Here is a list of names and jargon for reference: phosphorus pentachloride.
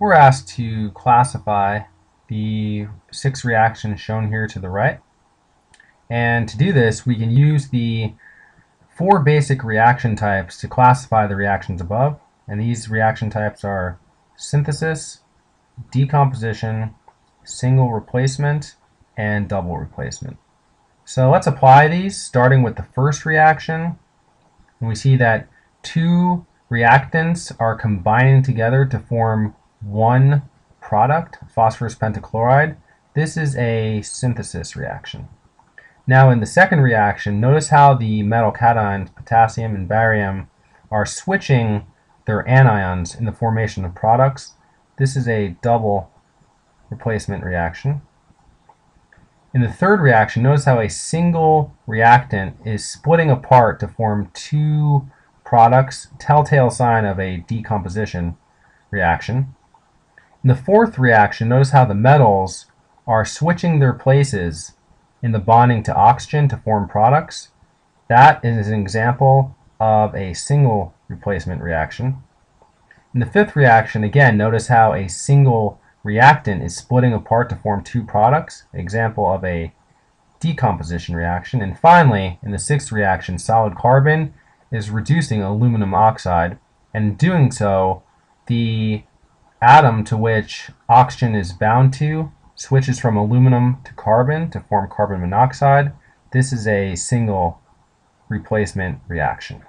We're asked to classify the 6 reactions shown here to the right. And to do this, we can use the 4 basic reaction types to classify the reactions above. And these reaction types are synthesis, decomposition, single replacement, and double replacement. So let's apply these, starting with the first reaction. And we see that 2 reactants are combining together to form one product, phosphorus pentachloride. This is a synthesis reaction. Now in the second reaction, notice how the metal cations, potassium and barium, are switching their anions in the formation of products. This is a double replacement reaction. In the third reaction, notice how a single reactant is splitting apart to form 2 products, telltale sign of a decomposition reaction. In the fourth reaction, notice how the metals are switching their places in the bonding to oxygen to form products. That is an example of a single replacement reaction. In the fifth reaction, again, notice how a single reactant is splitting apart to form 2 products, example of a decomposition reaction. And finally, in the sixth reaction, solid carbon is reducing aluminum oxide, and in doing so, the atom to which oxygen is bound to switches from aluminum to carbon to form carbon monoxide. This is a single replacement reaction.